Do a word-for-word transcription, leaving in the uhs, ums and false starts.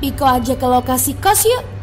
Piko aja ke lokasi kos yuk.